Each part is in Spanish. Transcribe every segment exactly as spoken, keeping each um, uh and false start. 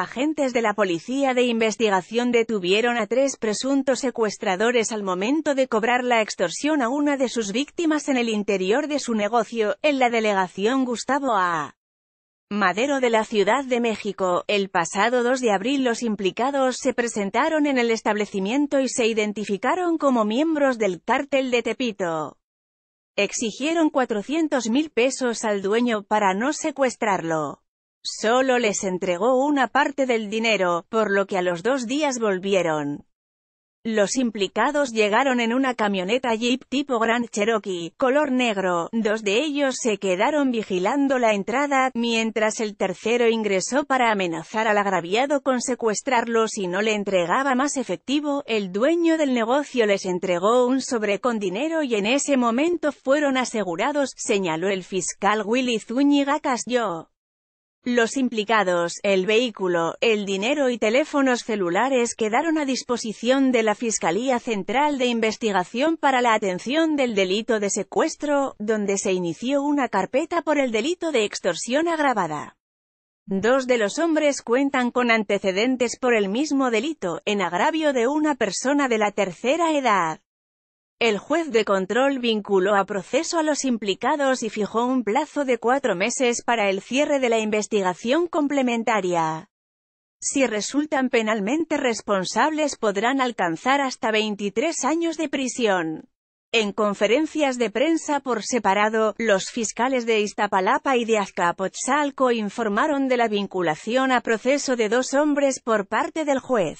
Agentes de la Policía de Investigación detuvieron a tres presuntos secuestradores al momento de cobrar la extorsión a una de sus víctimas en el interior de su negocio, en la delegación Gustavo A. Madero de la Ciudad de México. El pasado dos de abril los implicados se presentaron en el establecimiento y se identificaron como miembros del Cartel de Tepito. Exigieron cuatrocientos mil pesos al dueño para no secuestrarlo. Solo les entregó una parte del dinero, por lo que a los dos días volvieron. Los implicados llegaron en una camioneta Jeep tipo Grand Cherokee, color negro. Dos de ellos se quedaron vigilando la entrada, mientras el tercero ingresó para amenazar al agraviado con secuestrarlo si no le entregaba más efectivo. El dueño del negocio les entregó un sobre con dinero y en ese momento fueron asegurados, señaló el fiscal Willy Zúñiga Castillo. Los implicados, el vehículo, el dinero y teléfonos celulares quedaron a disposición de la Fiscalía Central de Investigación para la Atención del Delito de Secuestro, donde se inició una carpeta por el delito de extorsión agravada. Dos de los hombres cuentan con antecedentes por el mismo delito, en agravio de una persona de la tercera edad. El juez de control vinculó a proceso a los implicados y fijó un plazo de cuatro meses para el cierre de la investigación complementaria. Si resultan penalmente responsables podrán alcanzar hasta veintitrés años de prisión. En conferencias de prensa por separado, los fiscales de Iztapalapa y de Azcapotzalco informaron de la vinculación a proceso de dos hombres por parte del juez.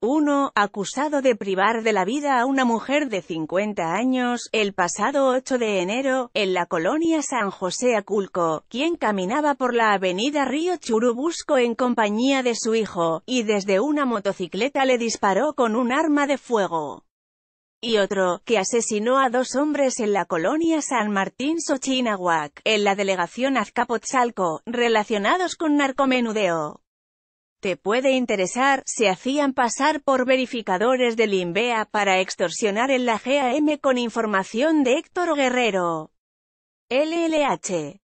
Uno, acusado de privar de la vida a una mujer de cincuenta años, el pasado ocho de enero, en la colonia San José Aculco, quien caminaba por la avenida Río Churubusco en compañía de su hijo, y desde una motocicleta le disparó con un arma de fuego. Y otro, que asesinó a dos hombres en la colonia San Martín Xochinahuac, en la delegación Azcapotzalco, relacionados con narcomenudeo. Te puede interesar, se hacían pasar por verificadores del INVEA para extorsionar en la GAM con información de Héctor Guerrero. L L H.